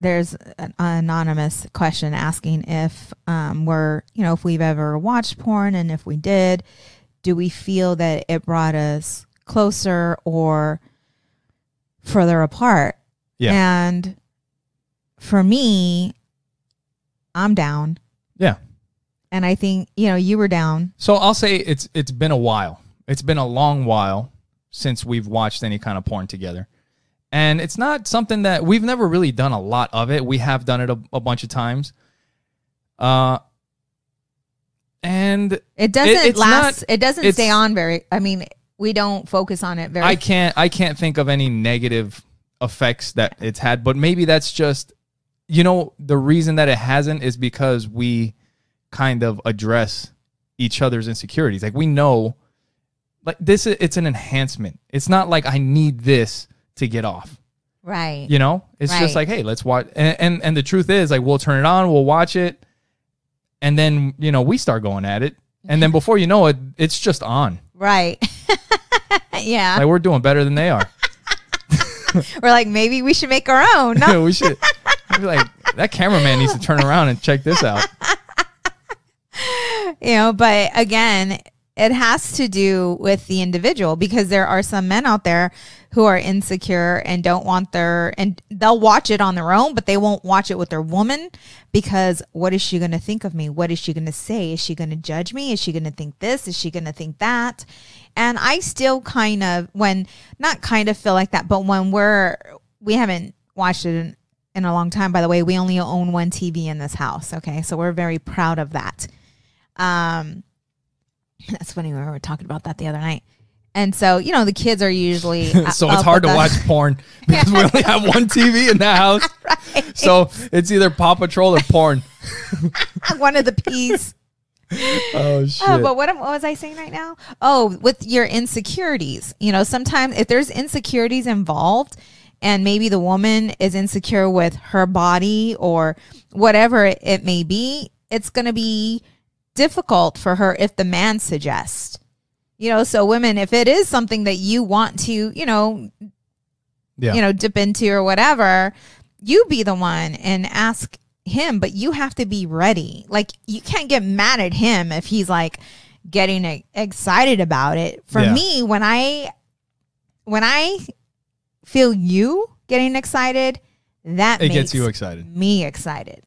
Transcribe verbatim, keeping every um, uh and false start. There's an anonymous question asking if um, we're, you know, if we've ever watched porn, and if we did, do we feel that it brought us closer or further apart? Yeah. And for me, I'm down. Yeah. And I think, you know, you were down. So I'll say it's it's been a while. It's been a long while since we've watched any kind of porn together. And it's not something that we've never really done a lot of it. We have done it a, a bunch of times. Uh, and it doesn't it, last. Not, it doesn't stay on very. I mean, we don't focus on it very. I can't. I can't think of any negative effects that it's had. But maybe that's just, you know, the reason that it hasn't is because we kind of address each other's insecurities. Like, we know, like this. It's an enhancement. It's not like I need this to get off. Right. You know, it's right. just like, hey, let's watch. And, and, and the truth is, like, we'll turn it on, we'll watch it. And then, you know, we start going at it. And then before you know it, it's just on. Right. Yeah. Like, we're doing better than they are. We're like, maybe we should make our own. No, we should. We're like, that cameraman needs to turn around and check this out. You know, but again, it has to do with the individual, because there are some men out there who are insecure and don't want their, and they'll watch it on their own, but they won't watch it with their woman, because what is she going to think of me? What is she going to say? Is she going to judge me? Is she going to think this? Is she going to think that? And I still kind of, when, not kind of feel like that, but when we're, we haven't watched it in, in a long time. By the way, we only own one T V in this house. Okay. So we're very proud of that. Um, That's funny. We were talking about that the other night. And so, you know, the kids are usually so it's hard to watch porn because we only have one T V in the house. Right. So it's either Paw Patrol or porn. One of the P's. Oh, shit. Oh, but what, what was I saying right now? Oh, with your insecurities. You know, sometimes if there's insecurities involved, and maybe the woman is insecure with her body or whatever it, it may be, it's going to be difficult for her if the man suggests, you know. So women, if it is something that you want to, you know, yeah. you know, dip into or whatever, you be the one and ask him, but you have to be ready. Like, you can't get mad at him if he's like getting excited about it. For yeah. me, when I, when I feel you getting excited, that it makes gets you excited. Me excited.